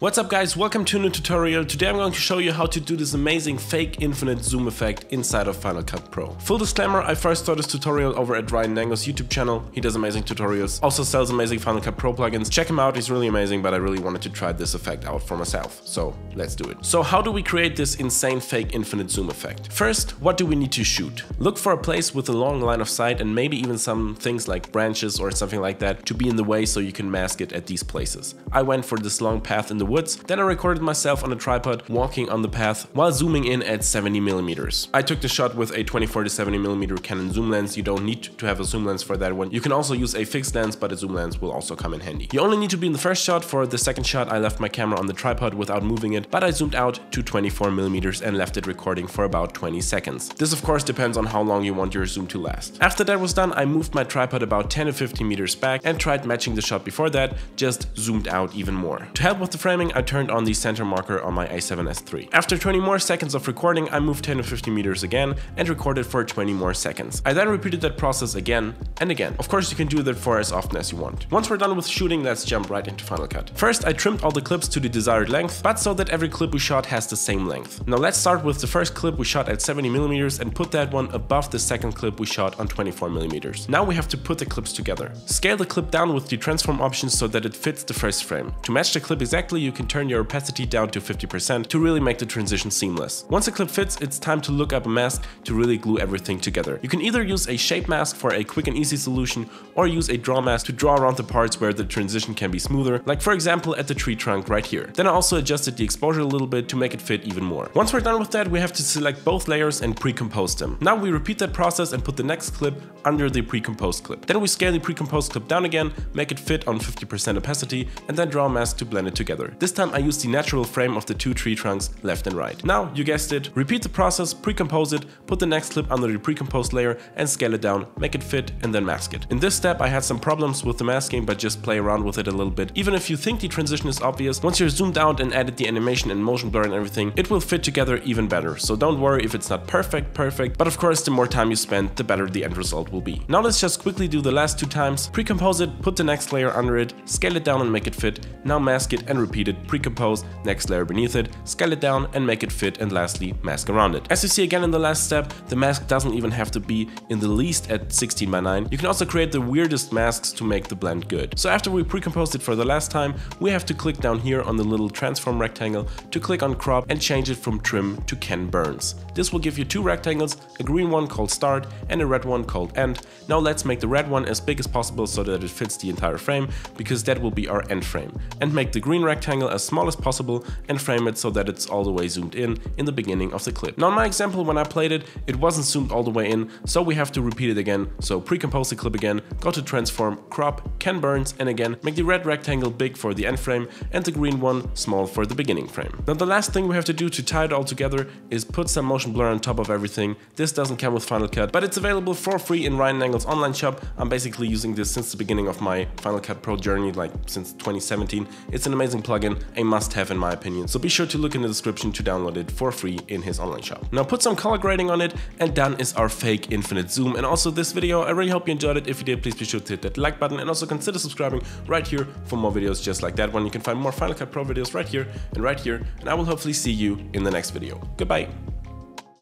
What's up guys, welcome to a new tutorial. Today I'm going to show you how to do this amazing fake infinite zoom effect inside of Final Cut Pro. Full disclaimer, I first saw this tutorial over at Ryan Nangle's YouTube channel. He does amazing tutorials, also sells amazing Final Cut Pro plugins. Check him out, he's really amazing, but I really wanted to try this effect out for myself. So let's do it. So how do we create this insane fake infinite zoom effect? First, what do we need to shoot? Look for a place with a long line of sight and maybe even some things like branches or something like that to be in the way so you can mask it at these places. I went for this long path in the woods, then I recorded myself on a tripod walking on the path while zooming in at 70mm. I took the shot with a 24 to 70mm Canon zoom lens. You don't need to have a zoom lens for that one. You can also use a fixed lens, but a zoom lens will also come in handy. You only need to be in the first shot. For the second shot, I left my camera on the tripod without moving it, but I zoomed out to 24mm and left it recording for about 20 seconds. This of course depends on how long you want your zoom to last. After that was done, I moved my tripod about 10 to 15 meters back and tried matching the shot before that, just zoomed out even more. To help with the framing, I turned on the center marker on my A7S3. After 20 more seconds of recording, I moved 10 to 15 meters again and recorded for 20 more seconds. I then repeated that process again and again. Of course, you can do that for as often as you want. Once we're done with shooting, let's jump right into Final Cut. First, I trimmed all the clips to the desired length, but so that every clip we shot has the same length. Now let's start with the first clip we shot at 70mm and put that one above the second clip we shot on 24mm. Now we have to put the clips together. Scale the clip down with the transform option so that it fits the first frame. To match the clip exactly, you can turn your opacity down to 50% to really make the transition seamless. Once a clip fits, it's time to look up a mask to really glue everything together. You can either use a shape mask for a quick and easy solution or use a draw mask to draw around the parts where the transition can be smoother, like for example at the tree trunk right here. Then I also adjusted the exposure a little bit to make it fit even more. Once we're done with that, we have to select both layers and pre-compose them. Now we repeat that process and put the next clip under the pre-composed clip. Then we scale the pre-composed clip down again, make it fit on 50% opacity, and then draw a mask to blend it together. This time I used the natural frame of the two tree trunks left and right. Now, you guessed it, repeat the process, pre-compose it, put the next clip under the pre-composed layer and scale it down, make it fit and then mask it. In this step I had some problems with the masking, but just play around with it a little bit. Even if you think the transition is obvious, once you're zoomed out and added the animation and motion blur and everything, it will fit together even better. So don't worry if it's not perfect, but of course the more time you spend, the better the end result will be. Now let's just quickly do the last two times, pre-compose it, put the next layer under it, scale it down and make it fit, now mask it and repeat it, pre-compose, next layer beneath it, scale it down and make it fit, and lastly mask around it. As you see again in the last step, the mask doesn't even have to be in the least at 16:9. You can also create the weirdest masks to make the blend good. So after we pre-composed it for the last time, we have to click down here on the little transform rectangle to click on crop and change it from trim to Ken Burns. This will give you two rectangles, a green one called start and a red one called end. Now let's make the red one as big as possible so that it fits the entire frame, because that will be our end frame, and make the green rectangle as small as possible and frame it so that it's all the way zoomed in the beginning of the clip. Now in my example, when I played it, it wasn't zoomed all the way in, so we have to repeat it again. So pre-compose the clip again, go to transform, crop, Ken Burns, and again make the red rectangle big for the end frame and the green one small for the beginning frame. Now the last thing we have to do to tie it all together is put some motion blur on top of everything. This doesn't come with Final Cut, but it's available for free in Ryan Nangle's online shop. I'm basically using this since the beginning of my Final Cut Pro journey, like since 2017. It's an amazing plugin, a must-have in my opinion, so be sure to look in the description to download it for free in his online shop. Now put some color grading on it and done is our fake infinite zoom and also this video. I really hope you enjoyed it. If you did, please be sure to hit that like button and also consider subscribing right here for more videos just like that one. You can find more Final Cut Pro videos right here and I will hopefully see you in the next video. Goodbye!